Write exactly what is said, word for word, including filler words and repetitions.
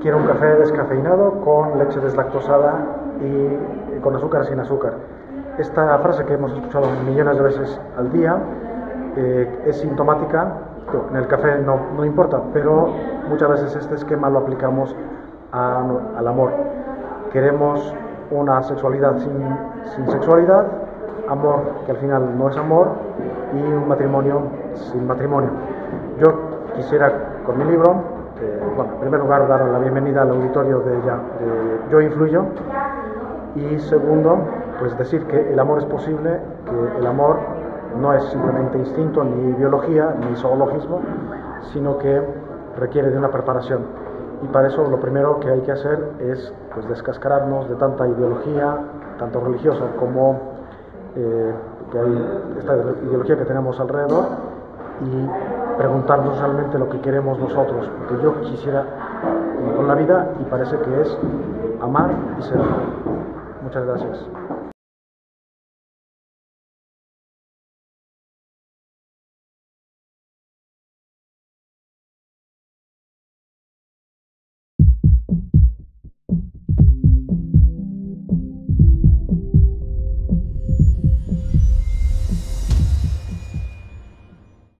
Quiero un café descafeinado con leche deslactosada y con azúcar sin azúcar. Esta frase que hemos escuchado millones de veces al día eh, es sintomática. En el café no, no importa, pero muchas veces este esquema lo aplicamos a, al amor. Queremos una sexualidad sin, sin sexualidad, amor que al final no es amor y un matrimonio sin matrimonio. Yo quisiera con mi libro, eh, bueno, en primer lugar dar la bienvenida al auditorio de, ya, de Yo Influyo y segundo, pues decir que el amor es posible, que el amor no es simplemente instinto, ni biología, ni zoologismo, sino que requiere de una preparación. Y para eso lo primero que hay que hacer es pues, descascararnos de tanta ideología, tanto religiosa como eh, que hay esta ideología que tenemos alrededor, y preguntarnos realmente lo que queremos nosotros, porque yo quisiera con la vida y parece que es amar y ser amado. Muchas gracias.